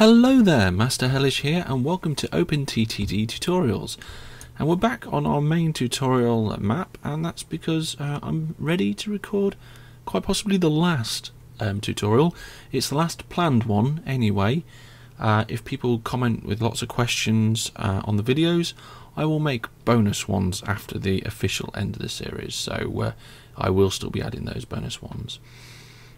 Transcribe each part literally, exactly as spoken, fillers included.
Hello there, MasterHellish here, and welcome to OpenTTD tutorials. And we're back on our main tutorial map, and that's because uh, I'm ready to record quite possibly the last um, tutorial. It's the last planned one anyway. Uh, if people comment with lots of questions uh, on the videos, I will make bonus ones after the official end of the series, so uh, I will still be adding those bonus ones.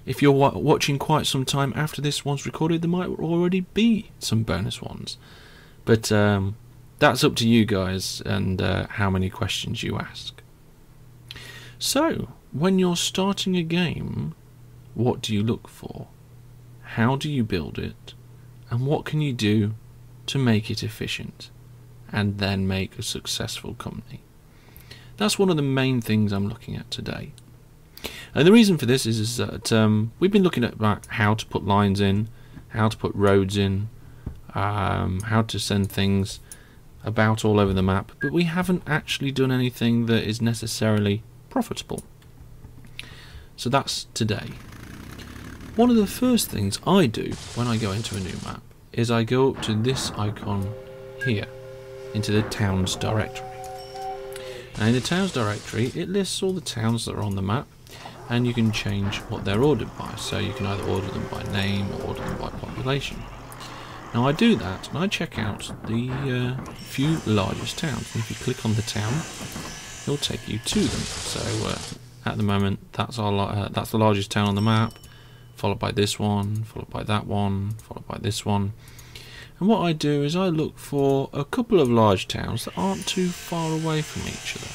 If you're watching quite some time after this one's recorded, there might already be some bonus ones. But um, that's up to you guys and uh, how many questions you ask. So, when you're starting a game, what do you look for? How do you build it? And what can you do to make it efficient? And then make a successful company. That's one of the main things I'm looking at today. And the reason for this is, is that um, we've been looking at like, how to put lines in, how to put roads in, um, how to send things about all over the map, but we haven't actually done anything that is necessarily profitable. So that's today. One of the first things I do when I go into a new map is I go up to this icon here, into the towns directory. Now in the towns directory, it lists all the towns that are on the map, and you can change what they're ordered by. So you can either order them by name or order them by population. Now I do that, and I check out the uh, few largest towns. And if you click on the town, it'll take you to them. So uh, at the moment, that's our uh, that's the largest town on the map, followed by this one, followed by that one, followed by this one. And what I do is I look for a couple of large towns that aren't too far away from each other.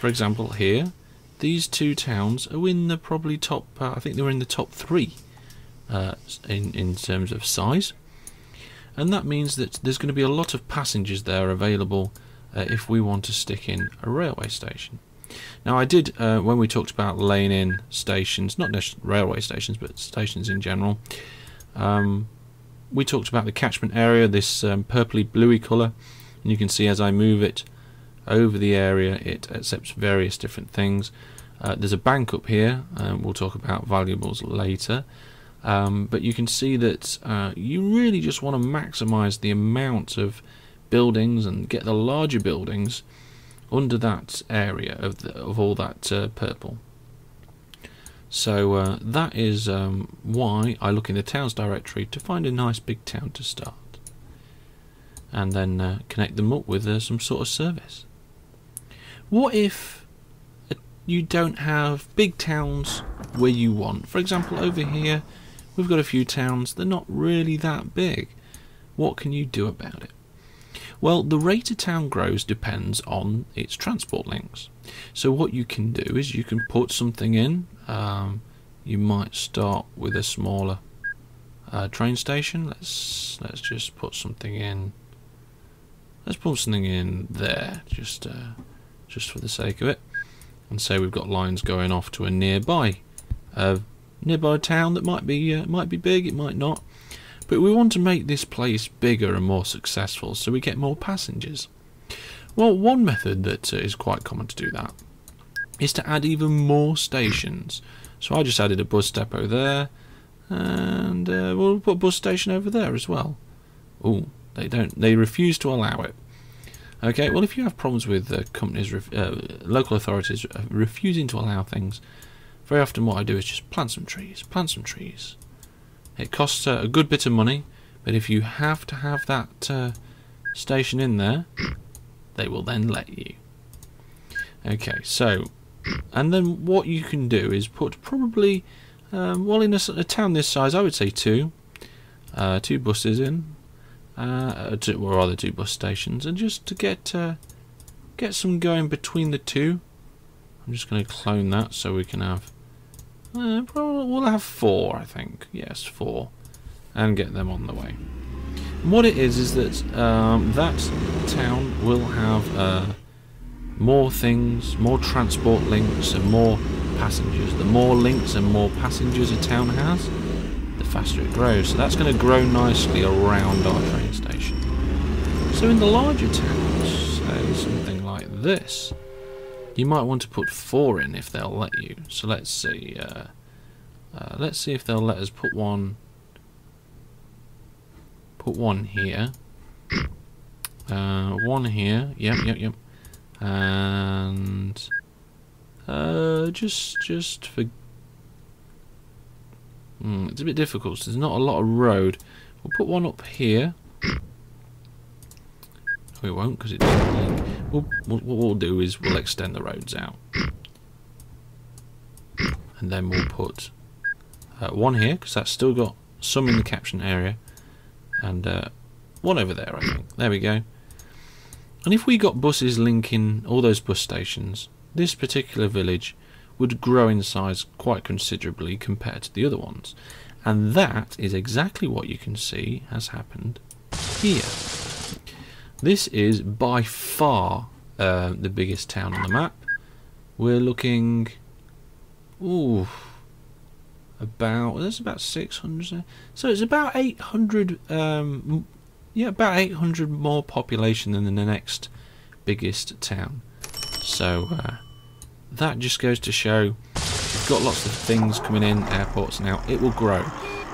For example, here, these two towns are in the probably top, uh, I think they were in the top three uh, in, in terms of size. And that means that there's going to be a lot of passengers there available uh, if we want to stick in a railway station. Now I did, uh, when we talked about laying in stations, not just railway stations, but stations in general, um, we talked about the catchment area, this um, purpley bluey colour, and you can see as I move it over the area it accepts various different things. Uh, there's a bank up here, uh, we'll talk about valuables later, um, but you can see that uh, you really just want to maximise the amount of buildings and get the larger buildings under that area of, the, of all that uh, purple. So uh, that is um, why I look in the towns directory to find a nice big town to start, and then uh, connect them up with uh, some sort of service. What if you don't have big towns where you want? For example, over here we've got a few towns, they're not really that big. What can you do about it? Well, the rate a town grows depends on its transport links. So what you can do is you can put something in. Um, you might start with a smaller uh, train station. Let's let's just put something in. Let's put something in there, just uh, just for the sake of it, and say we've got lines going off to a nearby uh, nearby town that might be uh, might be big, it might not. But we want to make this place bigger and more successful so we get more passengers. Well, one method that uh, is quite common to do that is to add even more stations. So I just added a bus depot there, and uh, we'll put a bus station over there as well. Oh, they don't, they refuse to allow it. Okay, well, if you have problems with uh, companies, ref uh, local authorities refusing to allow things, very often what I do is just plant some trees, plant some trees. It costs uh, a good bit of money, but if you have to have that uh, station in there, they will then let you. Okay, so, and then what you can do is put probably, um, well, in a, a town this size, I would say two, uh, two buses in, uh, two, or rather two bus stations, and just to get uh, get some going between the two. I'm just going to clone that so we can have. Uh, probably we'll have four, I think. Yes, four, and get them on the way. And what it is is that um, that town will have uh, more things, more transport links, and more passengers. The more links and more passengers a town has, the faster it grows. So that's going to grow nicely around our train station. So in the larger towns, say something like this. You might want to put four in if they'll let you. So let's see. Uh, uh, let's see if they'll let us put one. put one here, uh, one here, yep, yep, yep, and uh, just just for mm, it's a bit difficult. So there's not a lot of road. We'll put one up here. We won't, because it doesn't link. We'll, we'll, what we'll do is we'll extend the roads out, and then we'll put uh, one here, because that's still got some in the caption area, and uh, one over there, I think. There we go. And if we got buses linking all those bus stations, this particular village would grow in size quite considerably compared to the other ones. And that is exactly what you can see has happened here. This is by far uh, the biggest town on the map. We're looking, ooh, about, there's about six hundred there. So it's about eight hundred, um, yeah, about eight hundred more population than the next biggest town. So uh, that just goes to show, you've got lots of things coming in, airports now, it will grow.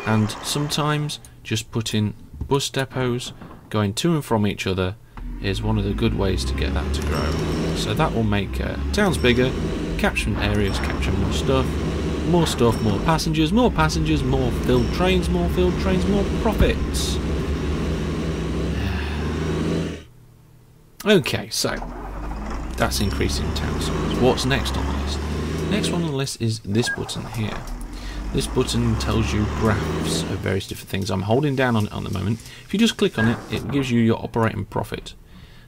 And sometimes just put in bus depots going to and from each other is one of the good ways to get that to grow. So that will make uh, towns bigger, caption areas capture more stuff, more stuff, more passengers, more passengers, more filled trains, more filled trains, more profits. Okay, so that's increasing town size. What's next on the list? Next one on the list is this button here. This button tells you graphs of various different things. I'm holding down on it at the moment. If you just click on it, it gives you your operating profit.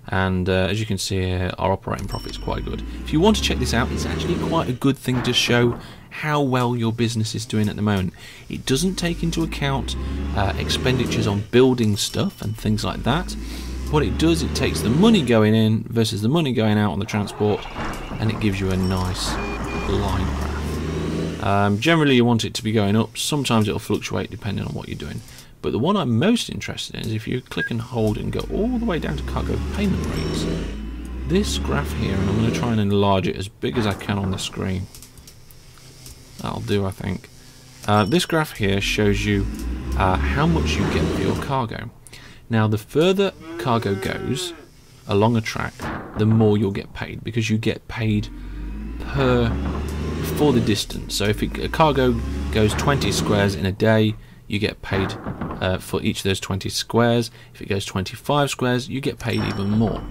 And uh, as you can see here, our operating profit is quite good. If you want to check this out, it's actually quite a good thing to show how well your business is doing at the moment. It doesn't take into account uh, expenditures on building stuff and things like that. What it does, it takes the money going in versus the money going out on the transport, and it gives you a nice line graph. Um, generally you want it to be going up, sometimes it'll fluctuate depending on what you're doing. But the one I'm most interested in is if you click and hold and go all the way down to cargo payment rates. This graph here, and I'm going to try and enlarge it as big as I can on the screen. That'll do, I think. Uh, this graph here shows you uh, how much you get for your cargo. Now the further cargo goes along a track, the more you'll get paid, because you get paid per for the distance. So if it, a cargo goes twenty squares in a day, you get paid uh, for each of those twenty squares. If it goes twenty-five squares, you get paid even more.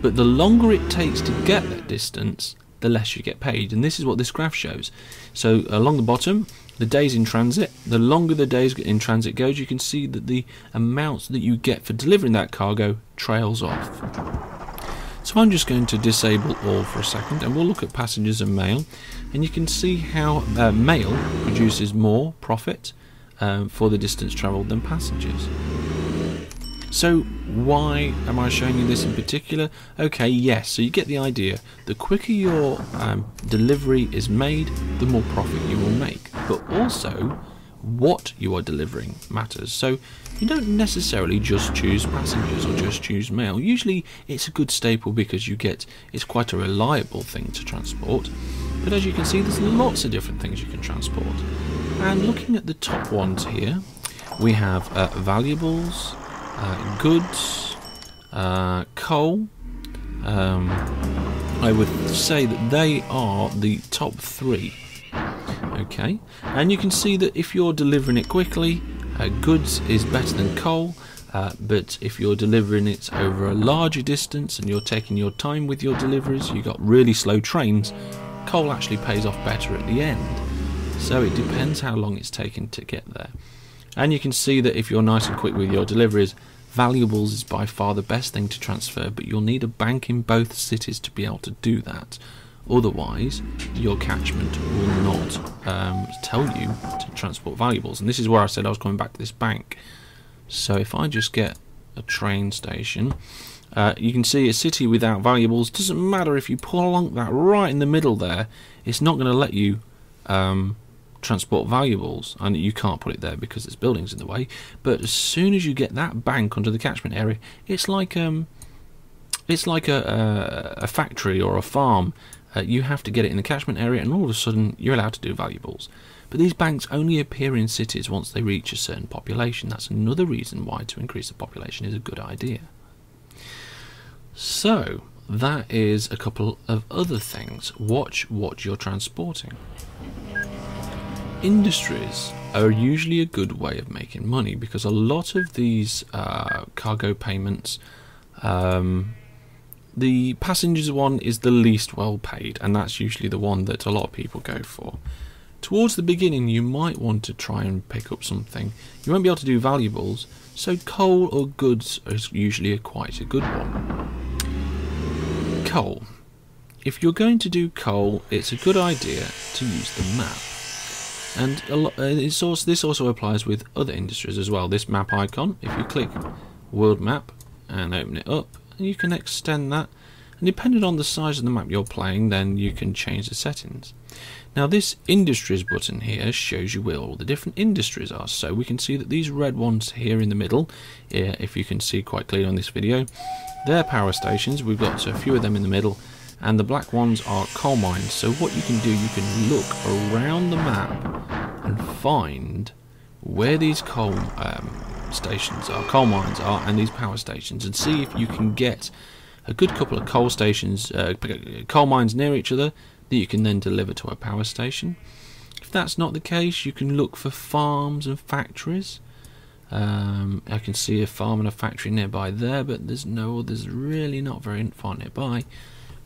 But the longer it takes to get that distance, the less you get paid. And this is what this graph shows. So along the bottom, the days in transit, the longer the days in transit goes, you can see that the amounts that you get for delivering that cargo trails off. So I'm just going to disable all for a second, and we'll look at passengers and mail. And you can see how uh, mail produces more profit um, for the distance travelled than passengers. So why am I showing you this in particular? Okay, yes, so you get the idea. The quicker your um, delivery is made, the more profit you will make. But also, what you are delivering matters, so you don't necessarily just choose passengers or just choose mail. Usually it's a good staple because you get, it's quite a reliable thing to transport, but as you can see there's lots of different things you can transport. And looking at the top ones here, we have uh, valuables, uh, goods, uh, coal. um, I would say that they are the top three. Okay, and you can see that if you're delivering it quickly, uh, goods is better than coal, uh, but if you're delivering it over a larger distance and you're taking your time with your deliveries, you've got really slow trains, coal actually pays off better at the end. So it depends how long it's taken to get there. And you can see that if you're nice and quick with your deliveries, valuables is by far the best thing to transfer, but you'll need a bank in both cities to be able to do that. Otherwise, your catchment will not um, tell you to transport valuables. And this is where I said I was coming back to this bank. So if I just get a train station, uh, you can see a city without valuables. Doesn't matter if you pull along that right in the middle there, it's not going to let you um, transport valuables. And you can't put it there because there's buildings in the way. But as soon as you get that bank onto the catchment area, it's like um, it's like a, a, a factory or a farm. Uh, you have to get it in the catchment area, and all of a sudden you're allowed to do valuables. But these banks only appear in cities once they reach a certain population. That's another reason why to increase the population is a good idea. So that is a couple of other things. Watch what you're transporting. Industries are usually a good way of making money because a lot of these uh, cargo payments, um, the passengers one is the least well paid, and that's usually the one that a lot of people go for. Towards the beginning you might want to try and pick up something. You won't be able to do valuables, so coal or goods is usually a quite a good one. Coal. If you're going to do coal, it's a good idea to use the map. And a lot, it's also, this also applies with other industries as well. This map icon, if you click world map and open it up, you can extend that. And depending on the size of the map you're playing, then you can change the settings. Now this industries button here shows you where all the different industries are. So we can see that these red ones here in the middle, if you can see quite clearly on this video, they're power stations. We've got a few of them in the middle, and the black ones are coal mines. So what you can do, you can look around the map and find where these coal um, stations are, coal mines are, and these power stations, and see if you can get a good couple of coal stations, uh, coal mines near each other that you can then deliver to a power station. If that's not the case, you can look for farms and factories. Um, I can see a farm and a factory nearby there, but there's no, there's really not very far nearby.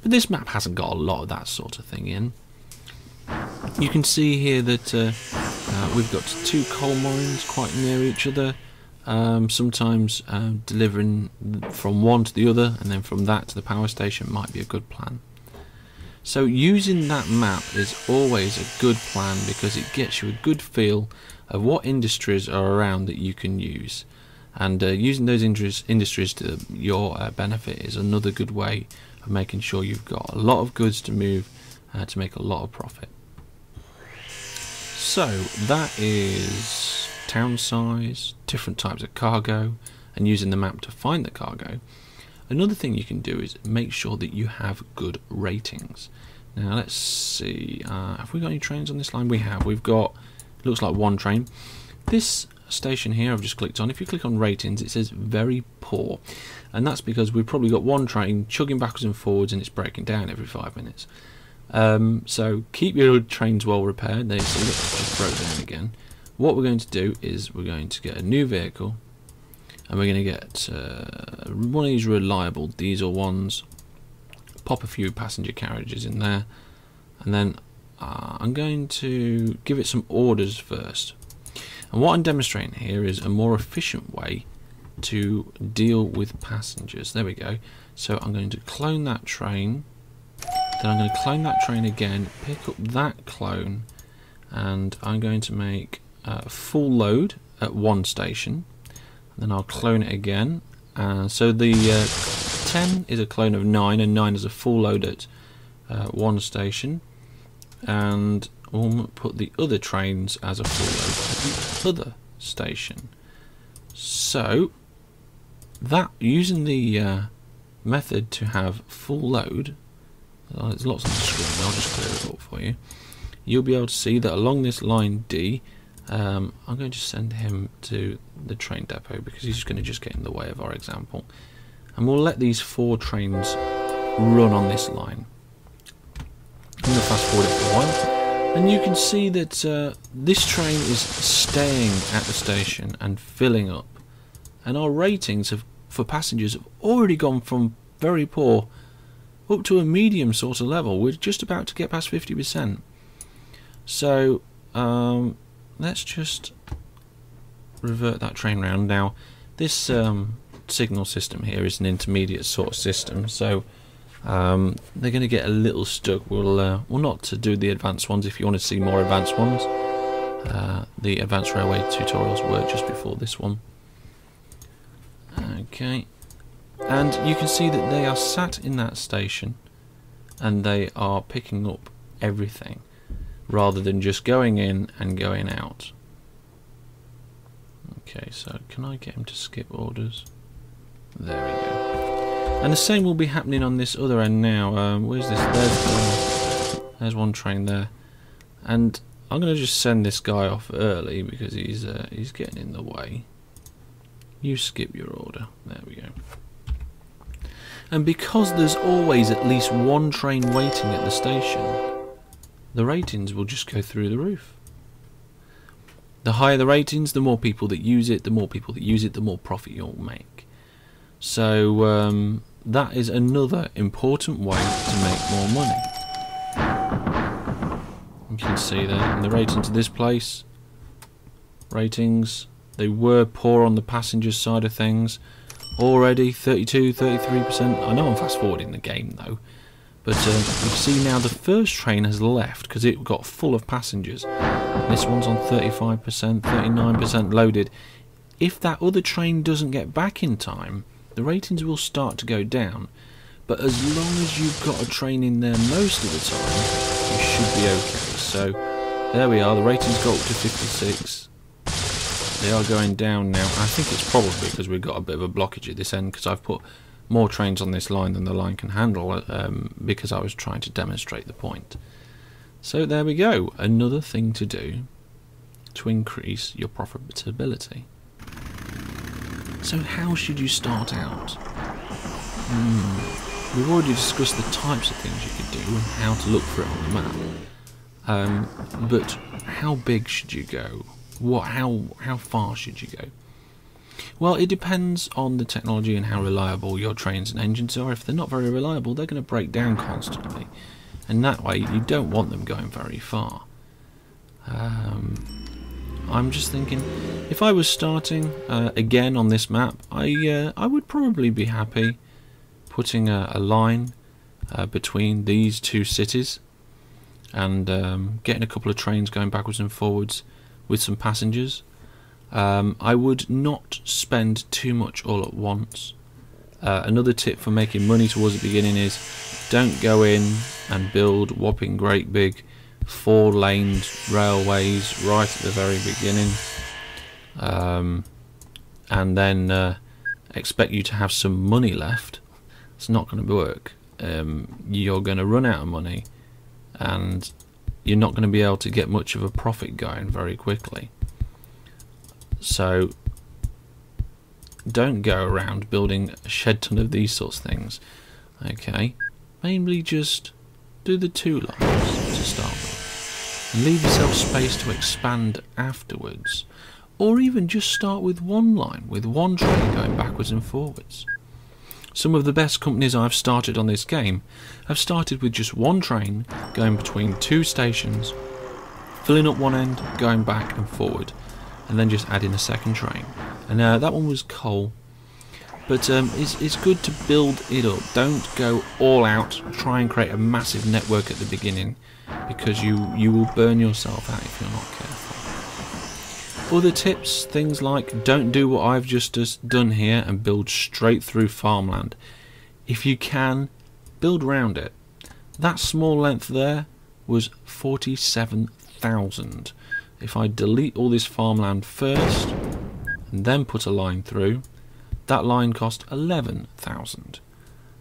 But this map hasn't got a lot of that sort of thing in. You can see here that uh, uh, we've got two coal mines quite near each other. Um, sometimes uh, delivering from one to the other and then from that to the power station might be a good plan. So using that map is always a good plan because it gets you a good feel of what industries are around that you can use, and uh, using those industries to your uh, benefit is another good way of making sure you've got a lot of goods to move uh, to make a lot of profit. So that is town size, different types of cargo, and using the map to find the cargo. Another thing you can do is make sure that you have good ratings. Now let's see, uh, have we got any trains on this line? We have, we've got, looks like one train. This station here I've just clicked on, if you click on ratings it says very poor, and that's because we've probably got one train chugging backwards and forwards and it's breaking down every five minutes. Um, so keep your trains well repaired. They just broke down again. What we're going to do is we're going to get a new vehicle, and we're going to get uh, one of these reliable diesel ones, pop a few passenger carriages in there, and then uh, I'm going to give it some orders first. And what I'm demonstrating here is a more efficient way to deal with passengers. There we go. So I'm going to clone that train, then I'm going to clone that train again, pick up that clone, and I'm going to make Uh, full load at one station, and then I'll clone it again. Uh, so the uh, ten is a clone of nine, and nine is a full load at uh, one station, and we'll put the other trains as a full load at the other station. So that, using the uh, method to have full load, uh, there's lots on the screen, I'll just clear it up for you. You'll be able to see that along this line D, Um, I'm going to send him to the train depot because he's going to just get in the way of our example, and we'll let these four trains run on this line. I'm going to fast forward it for a while, and you can see that uh, this train is staying at the station and filling up, and our ratings have, for passengers have already gone from very poor up to a medium sort of level. We're just about to get past fifty percent. So um, let's just revert that train round. Now this um, signal system here is an intermediate sort of system, so um, they're going to get a little stuck. We'll, uh, well, not to do the advanced ones. If you want to see more advanced ones, uh, the advanced railway tutorials were just before this one. Okay, and you can see that they are sat in that station and they are picking up everything, rather than just going in and going out. Okay, so can I get him to skip orders? There we go. And the same will be happening on this other end now. Um, where's this? There's one, there's one train there. And I'm going to just send this guy off early because he's uh, he's getting in the way. You skip your order. There we go. And because there's always at least one train waiting at the station, the ratings will just go through the roof. The higher the ratings, the more people that use it, the more people that use it, the more profit you'll make. So um, that is another important way to make more money. You can see there, and the ratings of this place, ratings, they were poor on the passenger side of things. Already thirty-two, thirty-three percent. I know I'm fast forwarding the game though. But um, you see now the first train has left because it got full of passengers. This one's on thirty-five percent, thirty-nine percent loaded. If that other train doesn't get back in time, the ratings will start to go down. But as long as you've got a train in there most of the time, you should be okay. So there we are, the ratings got up to fifty-six. They are going down now. I think it's probably because we've got a bit of a blockage at this end because I've put more trains on this line than the line can handle um, because I was trying to demonstrate the point. So there we go, another thing to do to increase your profitability. So how should you start out? Mm. We've already discussed the types of things you could do and how to look for it on the map. Um, but how big should you go? What? How, how far should you go? Well, it depends on the technology and how reliable your trains and engines are. If they're not very reliable, they're going to break down constantly. And that way, you don't want them going very far. Um, I'm just thinking, if I was starting uh, again on this map, I, uh, I would probably be happy putting a, a line uh, between these two cities and um, getting a couple of trains going backwards and forwards with some passengers. Um, I would not spend too much all at once. Uh, another tip for making money towards the beginning is don't go in and build whopping great big four laned railways right at the very beginning um, and then uh, expect you to have some money left. It's not going to work. Um, you're going to run out of money and you're not going to be able to get much of a profit going very quickly. So don't go around building a shed ton of these sorts of things. Okay, mainly just do the two lines to start with and leave yourself space to expand afterwards, or even just start with one line with one train going backwards and forwards. Some of the best companies I've started on this game have started with just one train going between two stations, filling up one end, going back and forward, and then just add in a second train. And uh, that one was coal. But um, it's, it's good to build it up. Don't go all out, try and create a massive network at the beginning, because you, you will burn yourself out if you're not careful. Other tips, things like don't do what I've just done here and build straight through farmland. If you can, build round it. That small length there was forty-seven thousand. If I delete all this farmland first and then put a line through, that line cost eleven thousand.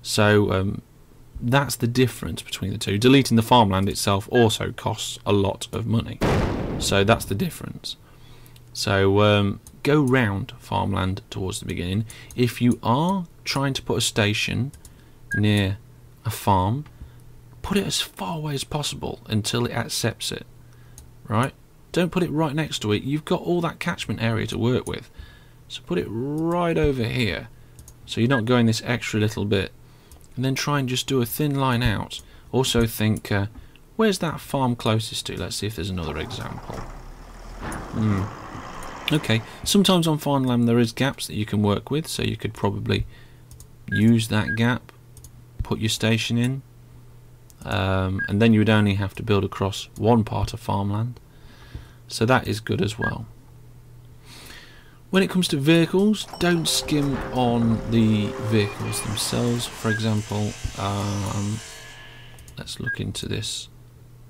So um, that's the difference between the two. Deleting the farmland itself also costs a lot of money. So that's the difference. So um, go round farmland towards the beginning. If you are trying to put a station near a farm, put it as far away as possible until it accepts it, right? Don't put it right next to it. You've got all that catchment area to work with. So put it right over here. So you're not going this extra little bit. And then try and just do a thin line out. Also think, uh, where's that farm closest to? Let's see if there's another example. Hmm. Okay, sometimes on farmland there is gaps that you can work with. So you could probably use that gap, put your station in. Um, and then you would only have to build across one part of farmland. So that is good as well. When it comes to vehicles, don't skim on the vehicles themselves. For example, um, let's look into this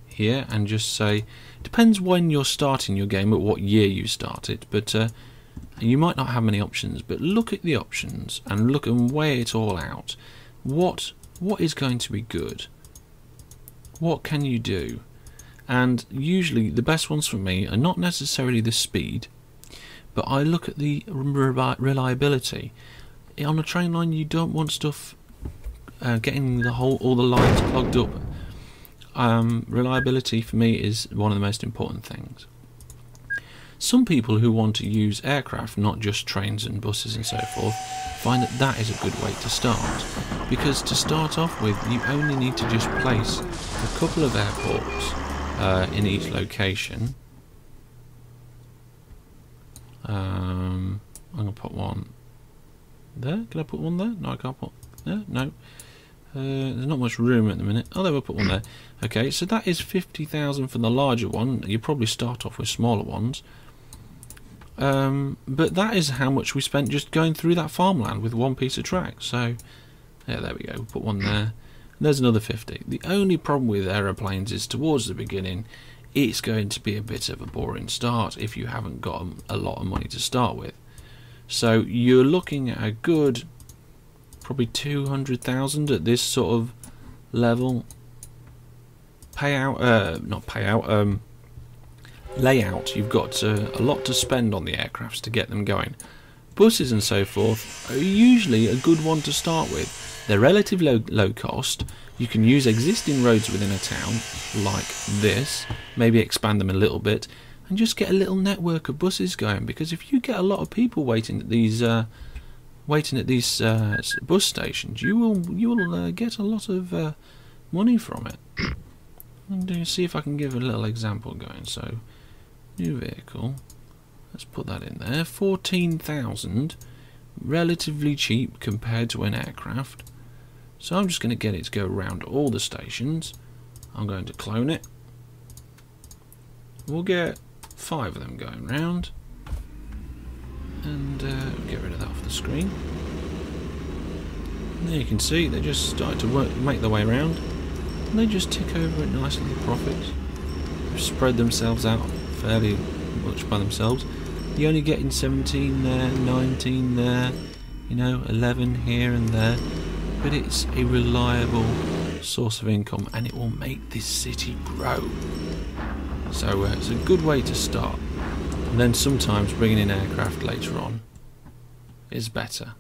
here and just say, depends when you're starting your game, at what year you start it, but uh, you might not have many options, but look at the options and look and weigh it all out. What, what is going to be good? What can you do? and usually the best ones for me are not necessarily the speed, but I look at the reliability. On a train line you don't want stuff uh, getting the whole all the lines clogged up. Um, reliability for me is one of the most important things. Some people who want to use aircraft, not just trains and buses and so forth, find that that is a good way to start, because to start off with you only need to just place a couple of airports uh, in each location. Um, I'm going to put one there. Can I put one there? No, I can't put there. No. Uh, there's not much room at the minute. Oh, there, we'll put one there. Okay, so that is fifty thousand for the larger one. You probably start off with smaller ones. Um, but that is how much we spent just going through that farmland with one piece of track. So, yeah, there we go. We'll put one there. And there's another fifty. The only problem with aeroplanes is towards the beginning, it's going to be a bit of a boring start if you haven't got a lot of money to start with. So you're looking at a good... probably two hundred thousand at this sort of level payout, uh, not payout, um, layout. You've got uh, a lot to spend on the aircrafts to get them going. Buses and so forth are usually a good one to start with. They're relatively low, low cost. You can use existing roads within a town like this, maybe expand them a little bit and just get a little network of buses going, because if you get a lot of people waiting at these uh, waiting at these uh, bus stations, you will you will uh, get a lot of uh, money from it. I'm going to see if I can give a little example going. So, new vehicle. Let's put that in there. Fourteen thousand, relatively cheap compared to an aircraft. So I'm just going to get it to go around all the stations. I'm going to clone it. We'll get five of them going round. And uh, get rid of that off the screen. And there you can see they just start to work, make their way around, and they just tick over it nicely. The profits they've spread themselves out fairly much by themselves. You're only getting seventeen there, nineteen there, you know, eleven here and there, but it's a reliable source of income, and it will make this city grow. So uh, it's a good way to start. And then sometimes bringing in aircraft later on is better.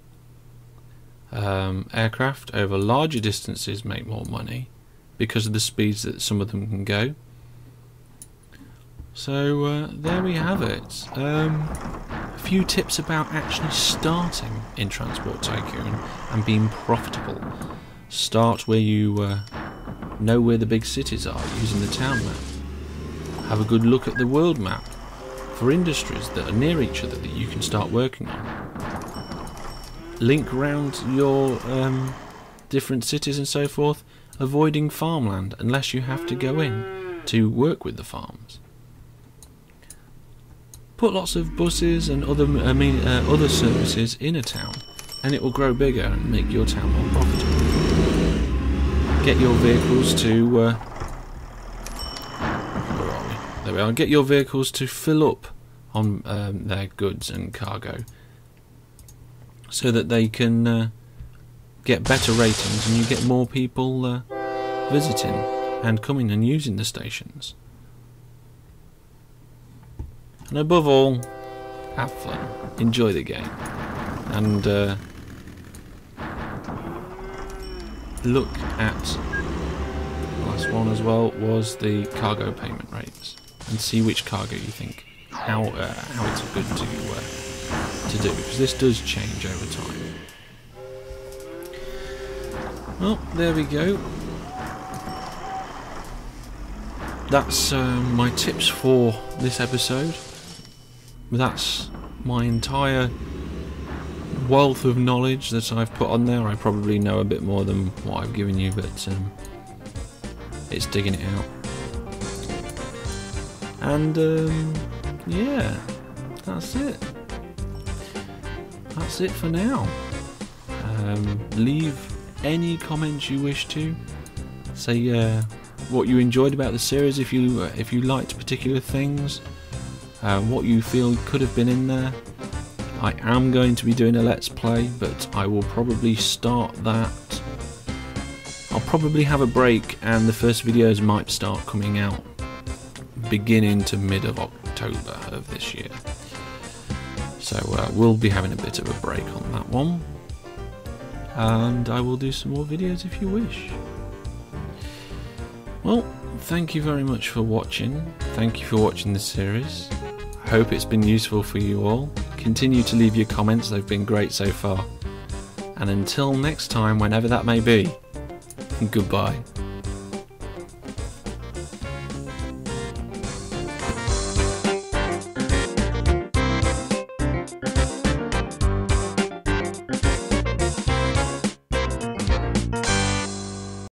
Um, aircraft over larger distances make more money because of the speeds that some of them can go. So uh, there we have it. Um, a few tips about actually starting in Transport Tycoon and being profitable. Start where you uh, know where the big cities are using the town map. Have a good look at the world map for industries that are near each other that you can start working on. Link round your um, different cities and so forth, avoiding farmland unless you have to go in to work with the farms. Put lots of buses and other I mean uh, other services in a town, and it will grow bigger and make your town more profitable. Get your vehicles to uh, There we are. Get your vehicles to fill up on um, their goods and cargo, so that they can uh, get better ratings, and you get more people uh, visiting and coming and using the stations. And above all, have fun, enjoy the game, and uh, look at the last one as well. Was the cargo payment rates? And see which cargo you think how uh, how it's good to uh, to do, because this does change over time. Well, there we go. That's uh, my tips for this episode. That's my entire wealth of knowledge that I've put on there. I probably know a bit more than what I've given you, but um, it's digging it out. And um, yeah, that's it. That's it for now. Um, leave any comments you wish to. Say uh, what you enjoyed about the series, if you uh, if you liked particular things, uh, what you feel could have been in there. I am going to be doing a Let's Play, but I will probably start that. I'll probably have a break, and the first videos might start coming out beginning to mid of October of this year. So uh, we'll be having a bit of a break on that one, and I will do some more videos if you wish. Well, thank you very much for watching. Thank you for watching this series. I hope it's been useful for you all. Continue to leave your comments, they've been great so far. And until next time, whenever that may be, goodbye.